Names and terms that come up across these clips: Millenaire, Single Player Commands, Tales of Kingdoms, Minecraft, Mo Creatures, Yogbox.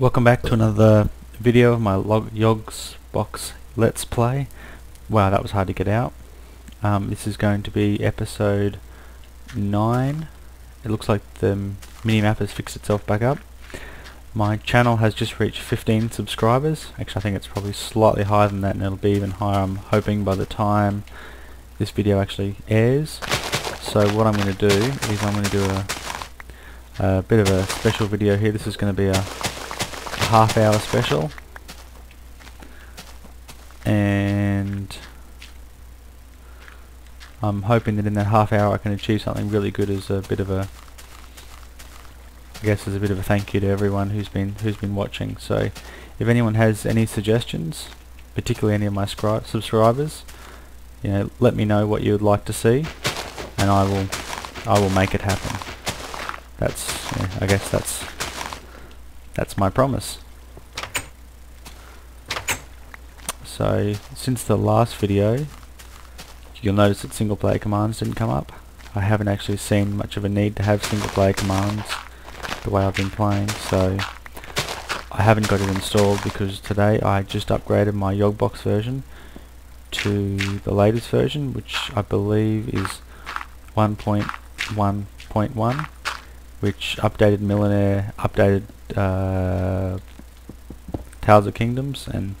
Welcome back to another video of my Yogbox Let's Play. Wow, that was hard to get out. This is going to be episode 9. It looks like the minimap has fixed itself back up. My channel has just reached 15 subscribers. Actually, I think it's probably slightly higher than that, and it'll be even higher, I'm hoping, by the time this video actually airs. So what I'm going to do is I'm going to do a bit of a special video here. This is going to be a half-hour special, and I'm hoping that in that half hour I can achieve something really good as a bit of a, I guess, as a bit of a thank you to everyone who's been watching. So if anyone has any suggestions, particularly any of my subscribers, you know, let me know what you would like to see, and I will make it happen. That's, yeah, I guess that's my promise. So since the last video, you'll notice that single player commands didn't come up. I haven't actually seen much of a need to have single player commands the way I've been playing, so I haven't got it installed, because today I just upgraded my Yogbox version to the latest version, which I believe is 1.1.1, which updated Millenaire, updated Tales of Kingdoms, and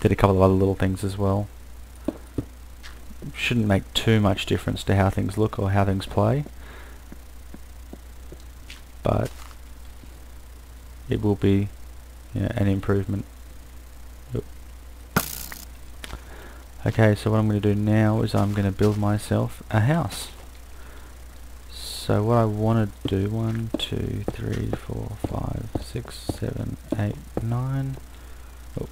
did a couple of other little things as well. Shouldn't make too much difference to how things look or how things play, but it will be, you know, an improvement. Okay, so what I'm going to do now is I'm going to build myself a house. So what I want to do, 1, 2, 3, 4, 5, 6, 7, 8, 9, oh.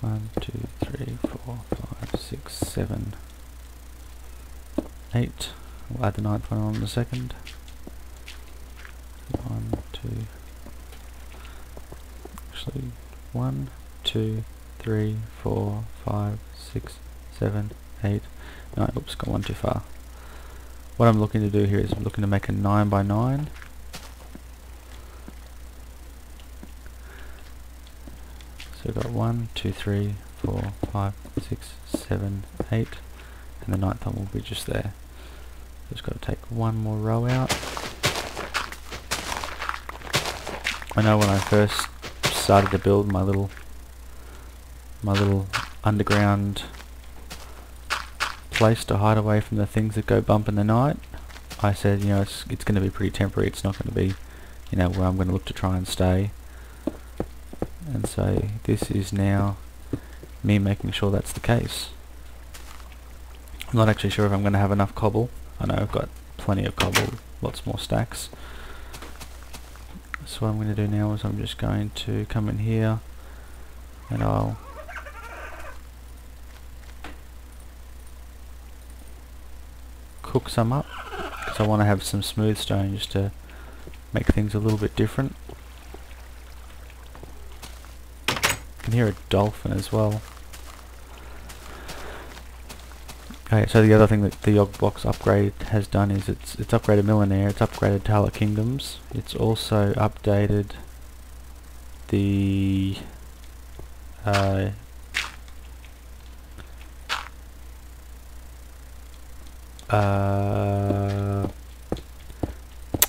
One, two, three, four, five, six, seven, eight. We'll add the ninth one on in a second. 1, 2. Actually, 1, 2. 3, 4, 5, 6, 7, 8, 9. Oops, got one too far. What I'm looking to do here is I'm looking to make a 9 by 9. So we've got 1, 2, 3, 4, 5, 6, 7, 8, and the ninth one will be just there. Just got to take one more row out. I know when I first started to build my little underground place to hide away from the things that go bump in the night, I said, you know, it's going to be pretty temporary. It's not going to be, you know, where I'm going to look to try and stay. And so this is now me making sure that's the case. I'm not actually sure if I'm going to have enough cobble. I know I've got plenty of cobble, lots more stacks. So what I'm going to do now is I'm just going to come in here, and I'll cook some up, because I want to have some smooth stone just to make things a little bit different. You can hear a dolphin as well. Okay, so the other thing that the Yogbox upgrade has done is it's upgraded Millenaire, it's upgraded Tales of Kingdoms, it's also updated the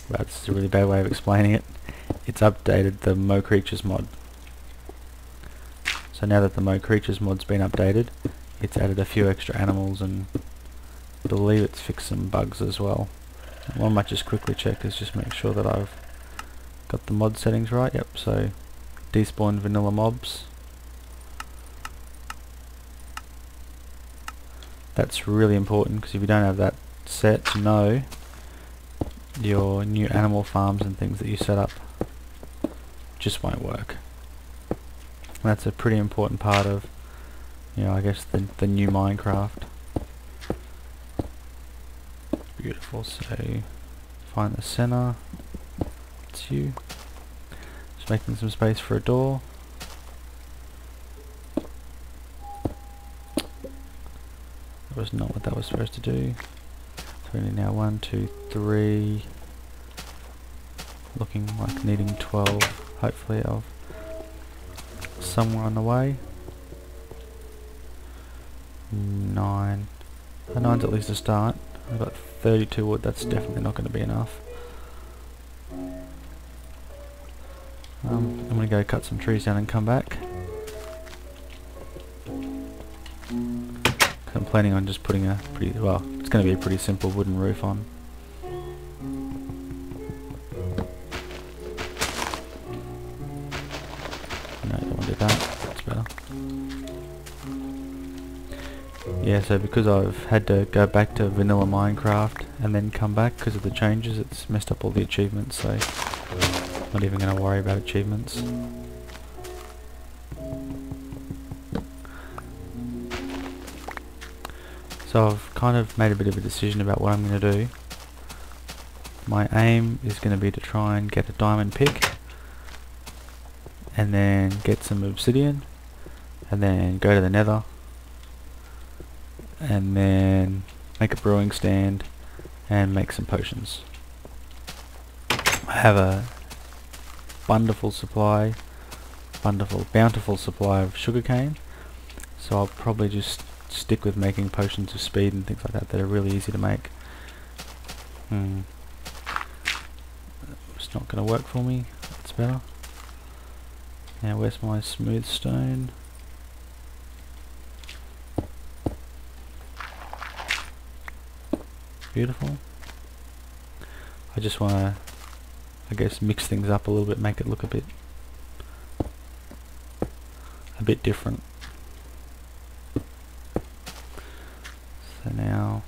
that's a really bad way of explaining it. It's updated the Mo Creatures mod. So now that the Mo Creatures mod's been updated, it's added a few extra animals, and I believe it's fixed some bugs as well. And what I might just quickly check is just make sure that I've got the mod settings right. Yep, so despawned vanilla mobs. That's really important, because if you don't have that set, to know your new animal farms and things that you set up just won't work. And that's a pretty important part of, you know, I guess the new Minecraft. Beautiful. So find the center. It's you. Just making some space for a door. Was not what that was supposed to do. So we need now 1, 2, 3. Looking like needing 12. Hopefully I've somewhere on the way. 9. A 9's at least a start. I've got 32 wood, that's definitely not going to be enough. I'm going to go cut some trees down and come back. I'm planning on just putting a pretty, well, it's going to be a pretty simple wooden roof on. No, don't want to do that, that's better. Yeah, so because I've had to go back to vanilla Minecraft and then come back because of the changes, it's messed up all the achievements, so not even going to worry about achievements. So I've kind of made a bit of a decision about what I'm going to do. My aim is going to be to try and get a diamond pick and then get some obsidian and then go to the nether and then make a brewing stand and make some potions. I have a wonderful supply, bountiful supply of sugarcane, so I'll probably just stick with making potions of speed and things like that that are really easy to make. It's not going to work for me, that's better. Now where's my smooth stone? Beautiful. I just want to, I guess, mix things up a little bit, make it look a bit different. So now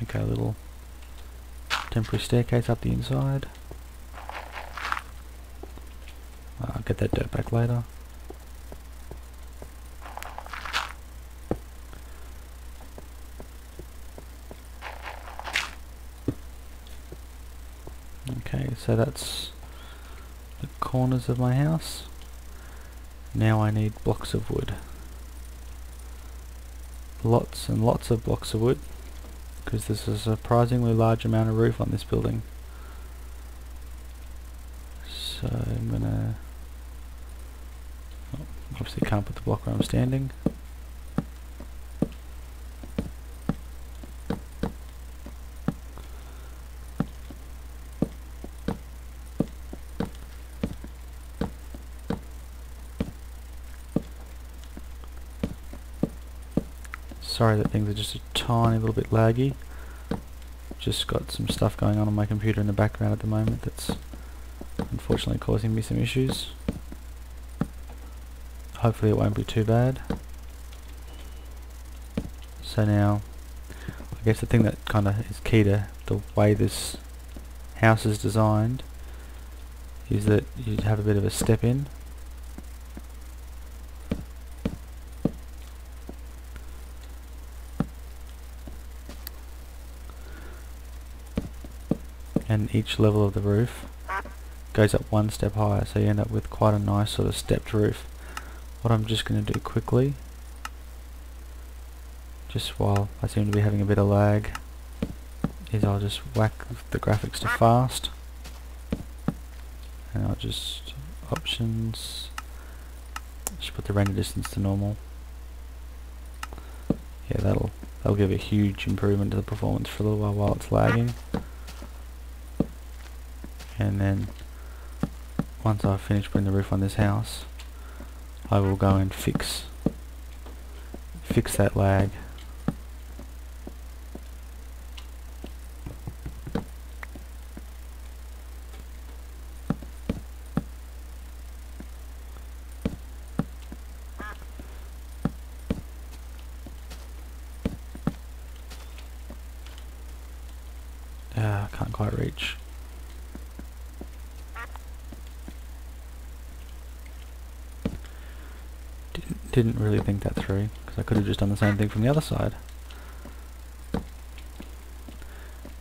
make a little temporary staircase up the inside. I'll get that dirt back later. So that's the corners of my house. Now I need blocks of wood. Lots and lots of blocks of wood, because there's a surprisingly large amount of roof on this building. So I'm gonna... Oh, obviously can't put the block where I'm standing. Sorry that things are just a tiny little bit laggy. Just got some stuff going on my computer in the background at the moment that's unfortunately causing me some issues. Hopefully it won't be too bad. So now, I guess the thing that kind of is key to the way this house is designed is that you'd have a bit of a step in. And each level of the roof goes up one step higher, so you end up with quite a nice sort of stepped roof. What I'm just going to do quickly, just while I seem to be having a bit of lag, is I'll just whack the graphics to fast, and I'll just options, just put the render distance to normal. Yeah, that'll give a huge improvement to the performance for a little while it's lagging. And then once I've finished putting the roof on this house, I will go and fix that lag. I can't quite reach. Didn't really think that through, because I could have just done the same thing from the other side.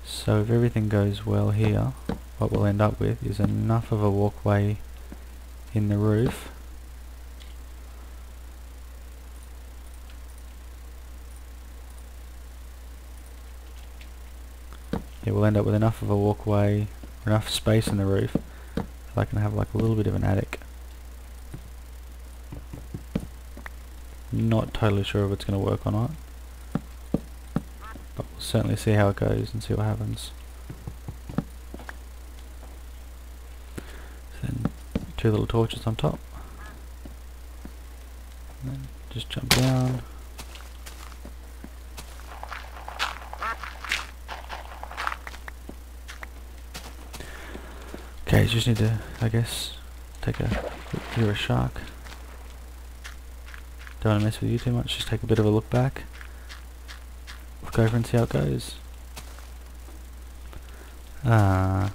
So if everything goes well here, what we'll end up with is enough of a walkway in the roof it will end up with enough of a walkway, enough space in the roof that I can have like a little bit of an attic. Not totally sure if it's going to work or not, but we'll certainly see how it goes and see what happens. So then 2 little torches on top, and then just jump down. Okay, just need to, I guess, take a look through a shark. Don't want to mess with you too much, just take a bit of a look back. Look over and see how it goes. Okay.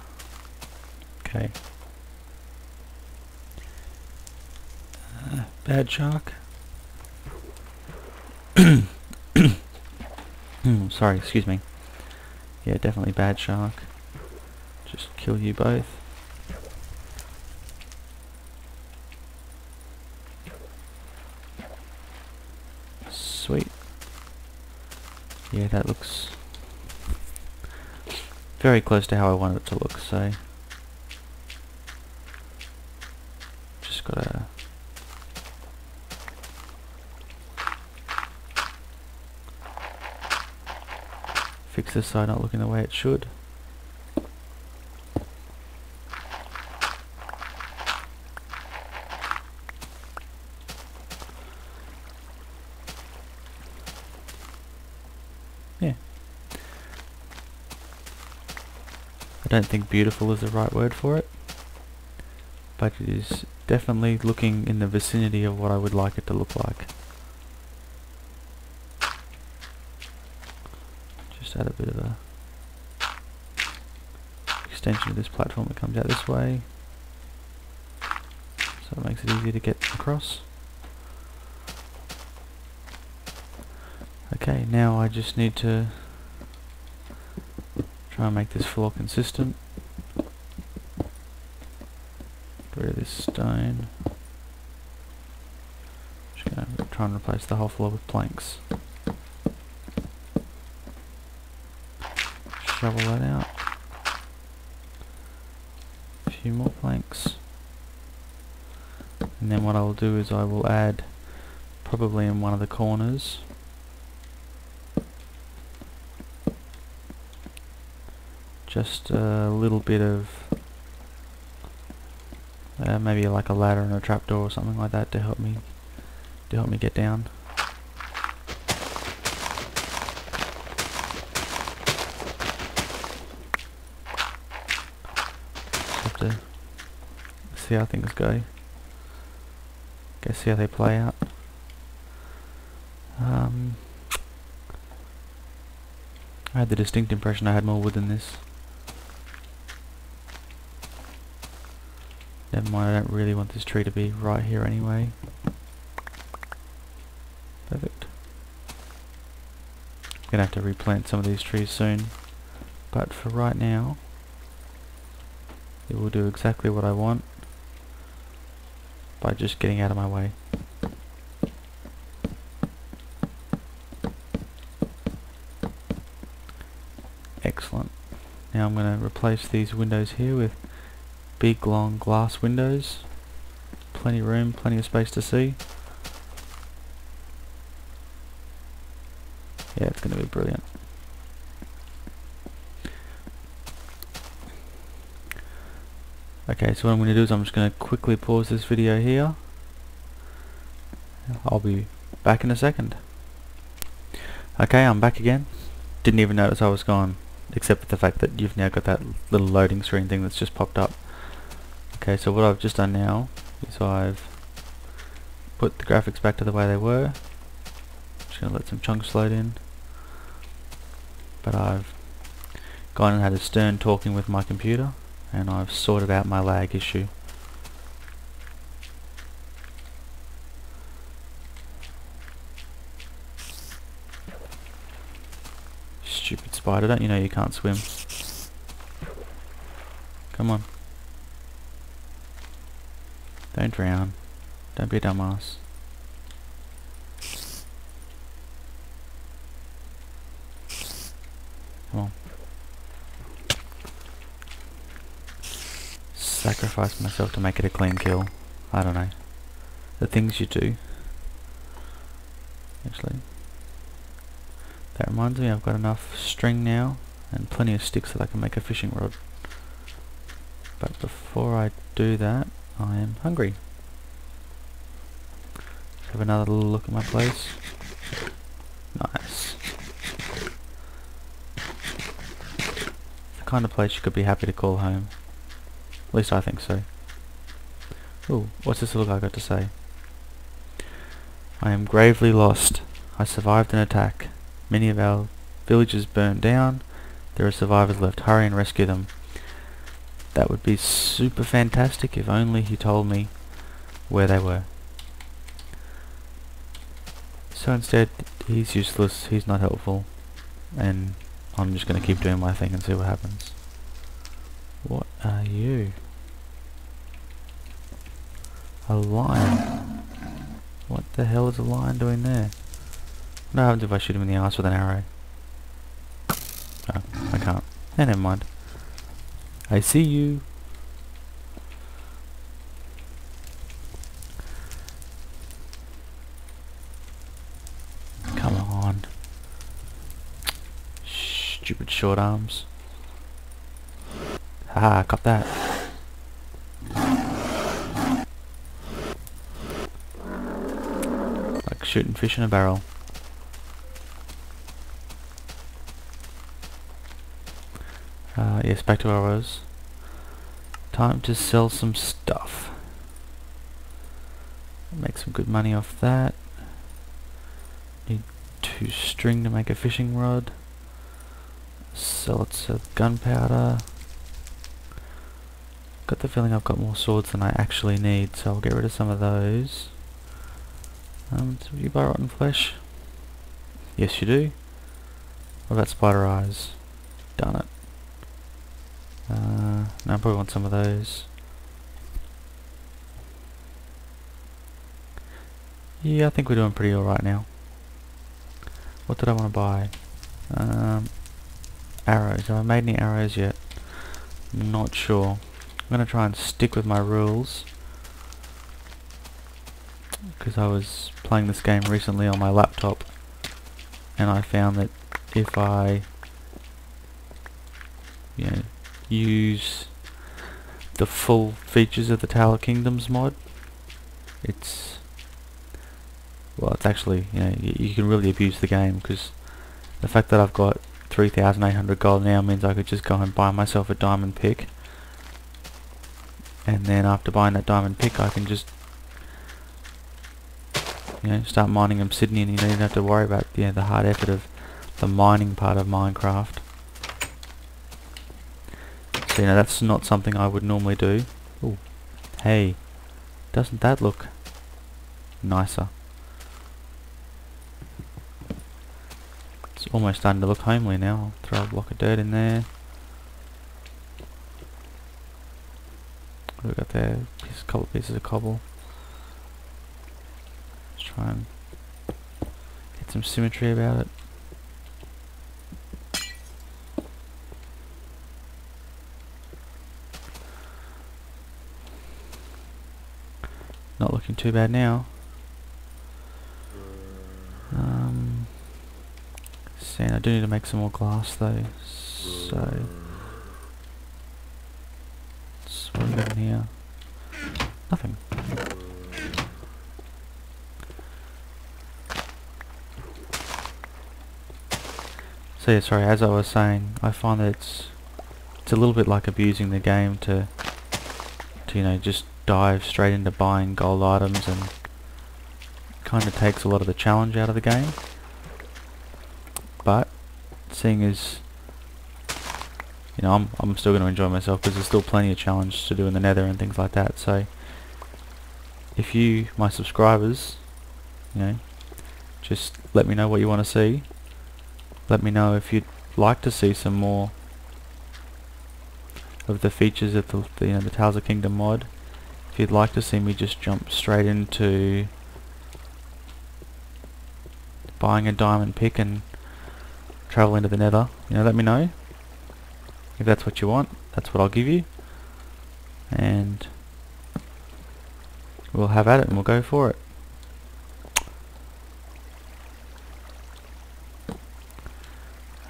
Bad shark. Sorry, excuse me. Yeah, definitely bad shark. Just kill you both. Sweet. Yeah, that looks very close to how I wanted it to look, so just gotta fix this side not looking the way it should. I don't think beautiful is the right word for it, but it is definitely looking in the vicinity of what I would like it to look like. Just add a bit of a extension of this platform that comes out this way, so it makes it easier to get across. Okay, now I just need to try and make this floor consistent. Get rid of this stone. Just going to try and replace the whole floor with planks. Shovel that out. A few more planks. And then what I will do is I will add, probably in one of the corners, just a little bit of maybe like a ladder and a trapdoor or something like that to help me get down. Just have to see how things go. Go see how they play out. I had the distinct impression I had more wood than this. Never mind, I don't really want this tree to be right here anyway. Perfect. I'm gonna have to replant some of these trees soon, but for right now it will do exactly what I want by just getting out of my way. Excellent. Now I'm gonna replace these windows here with big long glass windows. Plenty of room, plenty of space to see. Yeah, it's going to be brilliant. Okay, so what I'm going to do is I'm just going to quickly pause this video here. I'll be back in a second. Okay, I'm back again. Didn't even notice I was gone, except for the fact that you've now got that little loading screen thing that's just popped up. Okay, so what I've just done now is I've put the graphics back to the way they were. Just going to let some chunks load in. But I've gone and had a stern talking with my computer, and I've sorted out my lag issue. Stupid spider, don't you know you can't swim? Come on. Don't drown. Don't be a dumbass. Come on. sacrifice myself to make it a clean kill. I don't know. The things you do. Actually, that reminds me, I've got enough string now and plenty of sticks that I can make a fishing rod. But before I do that, I am hungry. Let's have another little look at my place. Nice. The kind of place you could be happy to call home. At least I think so. Ooh, what's this little guy got to say? I am gravely lost. I survived an attack. Many of our villages burned down. There are survivors left. Hurry and rescue them. That would be super fantastic if only he told me where they were. So instead, he's useless, he's not helpful, and I'm just going to keep doing my thing and see what happens. What are you? A lion? What the hell is a lion doing there? What happens if I shoot him in the arse with an arrow? Oh, I can't. Eh, never mind. I see you. Come on. Stupid short arms. Ah, cop that. Like shooting fish in a barrel. Yes, back to where I was. Time to sell some stuff. Make some good money off that. Need 2 string to make a fishing rod. Sell of gunpowder. Got the feeling I've got more swords than I actually need, so I'll get rid of some of those. Do you buy rotten flesh? Yes, you do. What about spider eyes? Darn it. No, I probably want some of those. Yeah, I think we're doing pretty alright now. What did I want to buy? Arrows. Have I made any arrows yet? Not sure. I'm going to try and stick with my rules, because I was playing this game recently on my laptop and I found that if I, you know, use the full features of the Tales of Kingdoms mod, it's actually, you know, you can really abuse the game, because the fact that I've got 3,800 gold now means I could just go and buy myself a diamond pick, and then after buying that diamond pick I can just, you know, start mining obsidian, and you don't even have to worry about, you know, the hard effort of the mining part of Minecraft. You know, that's not something I would normally do. Ooh. Hey, doesn't that look nicer? It's almost starting to look homely now. I'll throw a block of dirt in there. What have we got there? Just a couple pieces of cobble. Let's try and get some symmetry about it. Not looking too bad now. Sand. I do need to make some more glass though. So, what have we got in here? Nothing. So yeah, sorry. As I was saying, I find that it's a little bit like abusing the game to you know, just dive straight into buying gold items, and kind of takes a lot of the challenge out of the game. But seeing as, you know, I'm still going to enjoy myself, because there's still plenty of challenge to do in the Nether and things like that. So if you, my subscribers, you know, just let me know what you want to see. Let me know if you'd like to see some more of the features of the you know, the Tales of Kingdom mod. If you'd like to see me just jump straight into buying a diamond pick and travel into the Nether, you know, let me know. If that's what you want, that's what I'll give you. and we'll have at it and we'll go for it.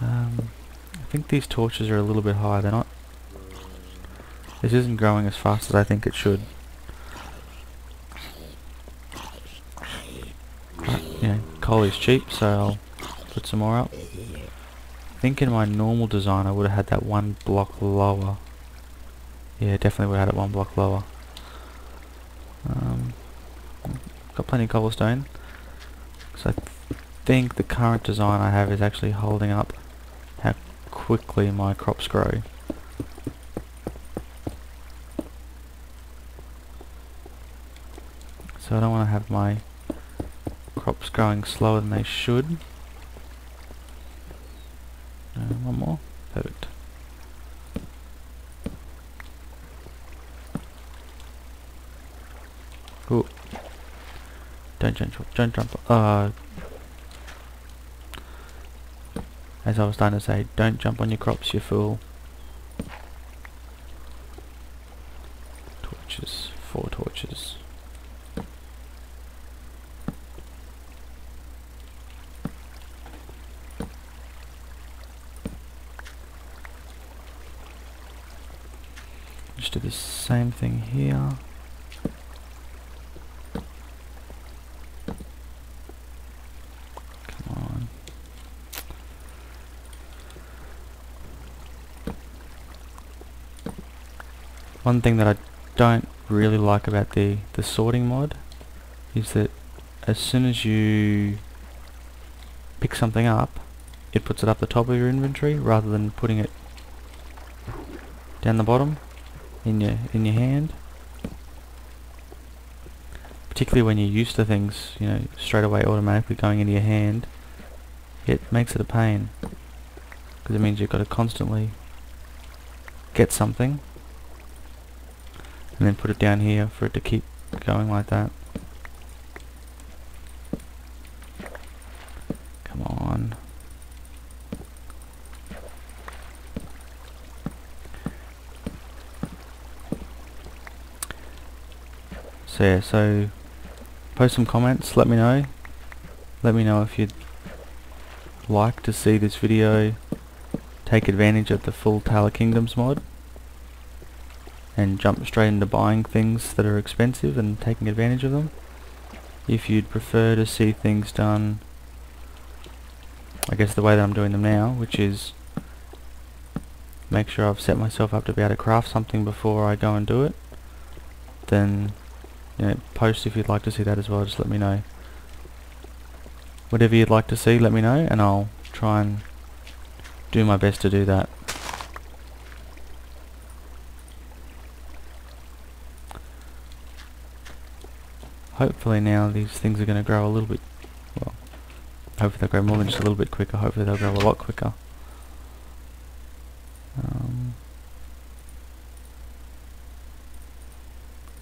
I think these torches are a little bit high. They're not... This isn't growing as fast as I think it should. But, you know, coal is cheap, so I'll put some more up. I think in my normal design I would have had that one block lower. Yeah, definitely would have had it one block lower. Got plenty of cobblestone. So I think the current design I have is actually holding up how quickly my crops grow. So I don't want to have my crops growing slower than they should. One more. Perfect. Cool. Don't jump. As I was starting to say, don't jump on your crops, you fool. Torches. 4 torches. Just do the same thing here. Come on. One thing that I don't really like about the sorting mod is that as soon as you pick something up, it puts it up the top of your inventory rather than putting it down the bottom. In your hand, particularly when you're used to things, you know, straight away automatically going into your hand, it makes it a pain because it means you've got to constantly get something and then put it down here for it to keep going like that. Come on. So yeah, so post some comments, let me know. Let me know if you'd like to see this video take advantage of the full Tales of Kingdoms mod and jump straight into buying things that are expensive and taking advantage of them. If you'd prefer to see things done, I guess the way that I'm doing them now, which is make sure I've set myself up to be able to craft something before I go and do it, then you know, post if you'd like to see that as well. Just let me know. Whatever you'd like to see, let me know, and I'll try and do my best to do that. Hopefully now these things are going to grow a little bit, well, hopefully they'll grow more than just a little bit quicker. Hopefully they'll grow a lot quicker.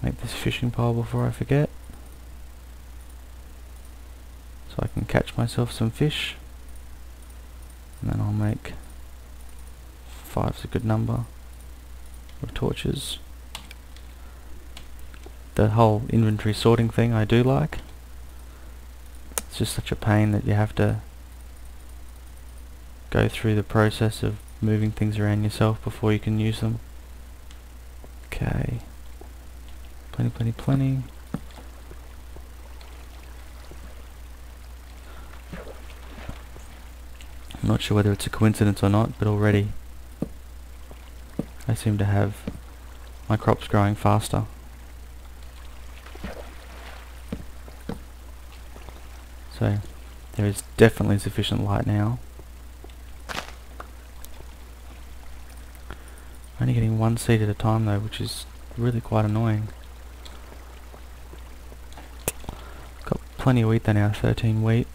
Make this fishing pole before I forget, so I can catch myself some fish, and then I'll make 5's a good number of torches. The whole inventory sorting thing I do like. It's just such a pain that you have to go through the process of moving things around yourself before you can use them. Okay. Plenty. I'm not sure whether it's a coincidence or not, but already I seem to have my crops growing faster. So there is definitely sufficient light now. Only getting one seed at a time though, which is really quite annoying. Plenty of wheat there now, 13 wheat.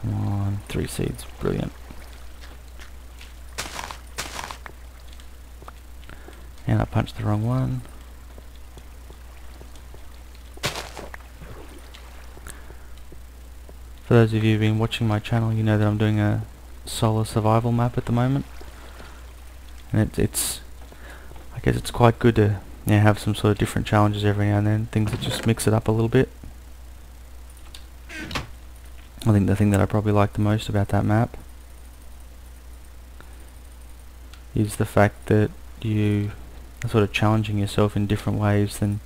Come on, 3 seeds, brilliant. And I punched the wrong one. For those of you who've been watching my channel, you know that I'm doing a solar survival map at the moment. And it's guess it's quite good to have some sort of different challenges every now and then, things that just mix it up a little bit. I think the thing that I probably like the most about that map is the fact that you are sort of challenging yourself in different ways than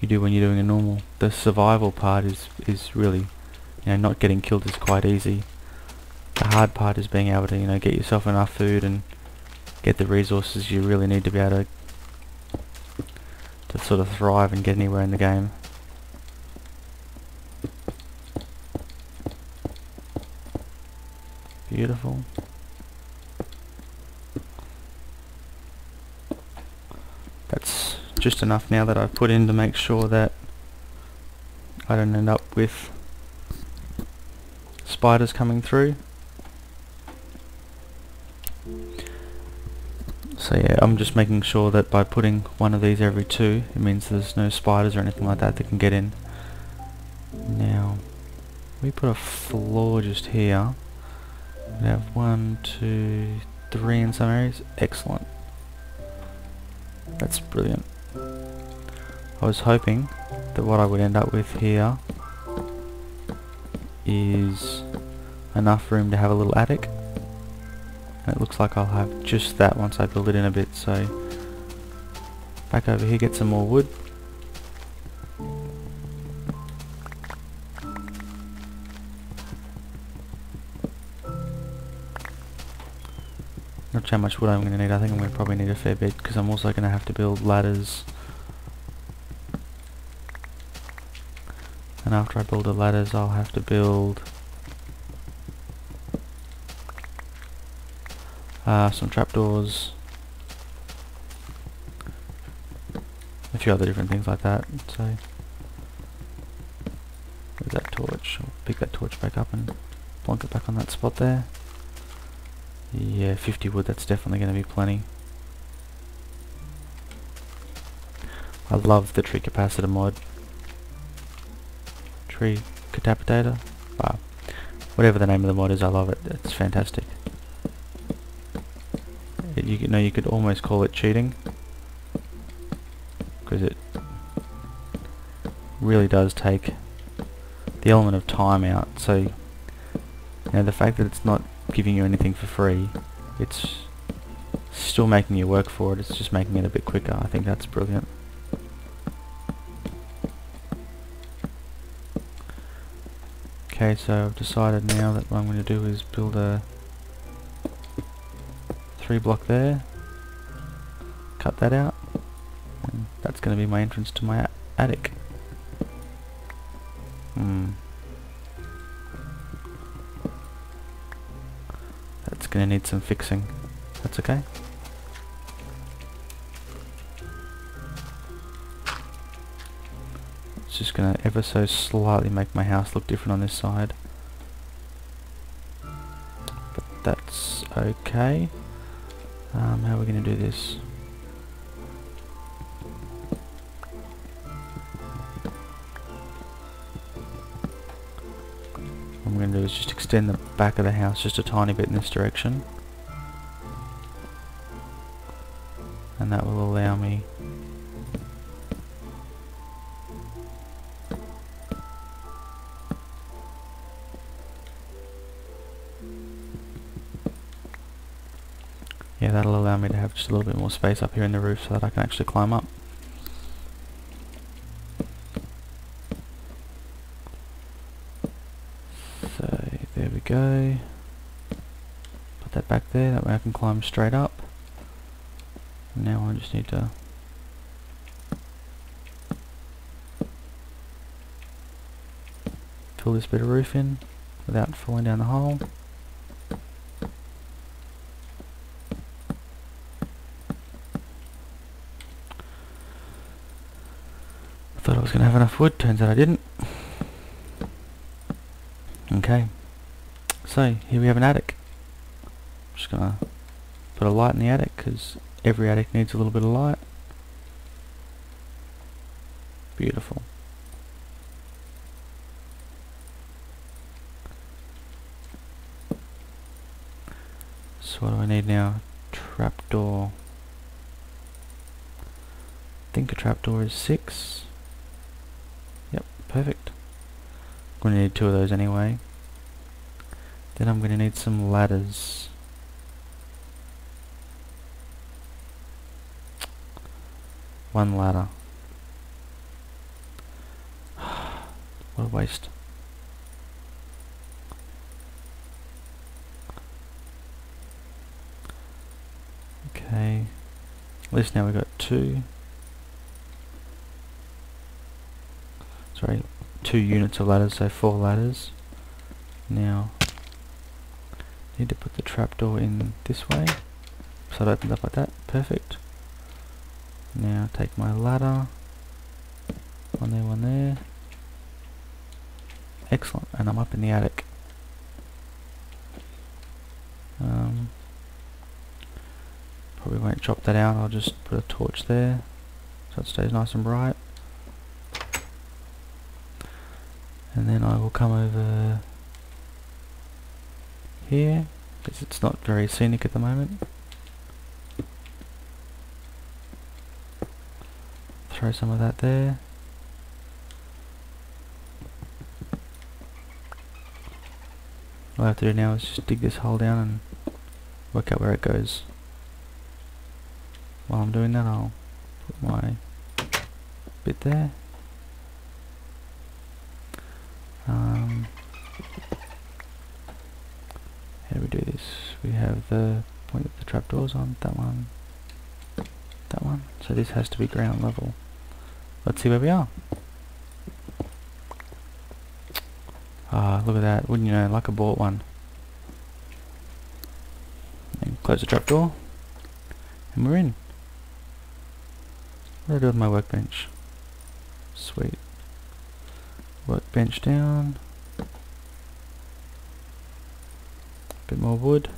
you do when you're doing a normal. The survival part is really, not getting killed is quite easy. The hard part is being able to, get yourself enough food and get the resources you really need to be able to sort of thrive and get anywhere in the game. Beautiful. That's just enough now that I've put in to make sure that I don't end up with spiders coming through. So yeah, I'm just making sure that by putting one of these every two, it means there's no spiders or anything like that that can get in. Now, we put a floor just here. We have 1, 2, 3 in some areas. Excellent. That's brilliant. I was hoping that what I would end up with here is enough room to have a little attic. And it looks like I'll have just that once I build it in a bit. So back over here, get some more wood. Not sure how much wood I'm going to need. I think I'm going to probably need a fair bit because I'm also going to have to build ladders. And after I build the ladders, I'll have to build some trapdoors, a few other different things like that. So, where's that torch? I'll pick that torch back up and plonk it back on that spot there. Yeah, 50 wood, that's definitely going to be plenty. I love the tree capacitor mod. Tree capacitator? Wow. Whatever the name of the mod is, I love it. It's fantastic. You know, you could almost call it cheating, because it really does take the element of time out. So, the fact that it's not giving you anything for free, it's still making you work for it, it's just making it a bit quicker. I think that's brilliant. Okay, so I've decided now that what I'm going to do is build a 3 block there, cut that out, and that's going to be my entrance to my attic. That's going to need some fixing. That's okay. It's just going to ever so slightly make my house look different on this side. But that's okay. How are we going to do this? What I'm going to do is just extend the back of the house just a tiny bit in this direction. And that will allow me to have just a little bit more space up here in the roof so that I can actually climb up. So there we go. Put that back there, that way I can climb straight up. Now I just need to fill this bit of roof in without falling down the hole. Thought I was going to have enough wood, turns out I didn't. Okay, so here we have an attic. I'm just going to put a light in the attic because every attic needs a little bit of light. Beautiful. So what do I need now? Trapdoor. think a trapdoor is 6. Yep, perfect. I'm going to need 2 of those anyway. Then I'm going to need some ladders. One ladder. What a waste. Okay. At least now we've got 2. Sorry, 2 units of ladders, so 4 ladders. Now, need to put the trapdoor in this way. So it opens up like that. Perfect. Now take my ladder. One there, one there. Excellent, and I'm up in the attic. Probably won't chop that out, I'll just put a torch there so it stays nice and bright. And then I will come over here, because it's not very scenic at the moment. Throw some of that there. All I have to do now is just dig this hole down and work out where it goes. While I'm doing that, I'll put my bit there. How do we do this? We have the point of the trapdoors on that one. So this has to be ground level. Let's see where we are. Ah, look at that, wouldn't you know, like I bought one. And close the trapdoor, and we're in. What do I do with my workbench? Sweet. Workbench down. Bit more wood,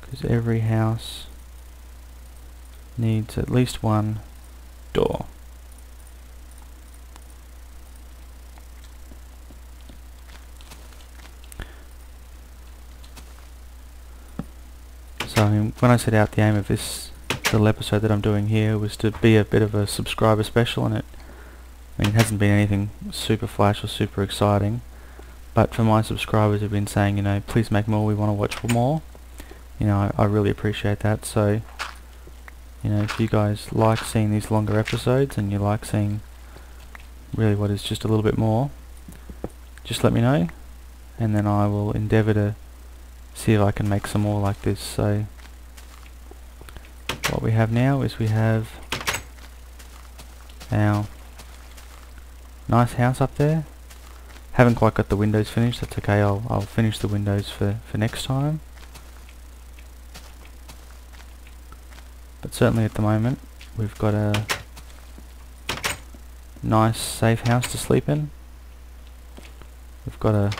because every house needs at least one door. So I mean, when I set out, the aim of this little episode that I'm doing here was to be a bit of a subscriber special, and it hasn't been anything super flash or super exciting, but for my subscribers who've been saying, you know, please make more, we want to watch for more, you know, I really appreciate that. So, you know, if you guys like seeing these longer episodes and you like seeing really what is just a little bit more, just let me know, and then I will endeavour to see if I can make some more like this. So what we have now is we have our nice house up there. Haven't quite got the windows finished, that's okay, I'll finish the windows for next time. But certainly at the moment we've got a nice safe house to sleep in. We've got a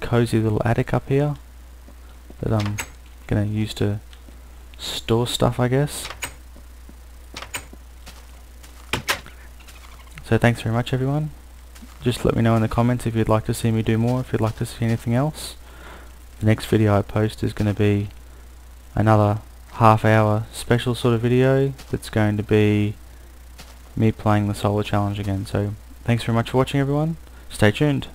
cozy little attic up here that I'm going to use to store stuff, I guess. So thanks very much everyone. Just let me know in the comments if you'd like to see me do more, if you'd like to see anything else. The next video I post is going to be another half-hour special sort of video that's going to be me playing the solo challenge again. So thanks very much for watching everyone. Stay tuned.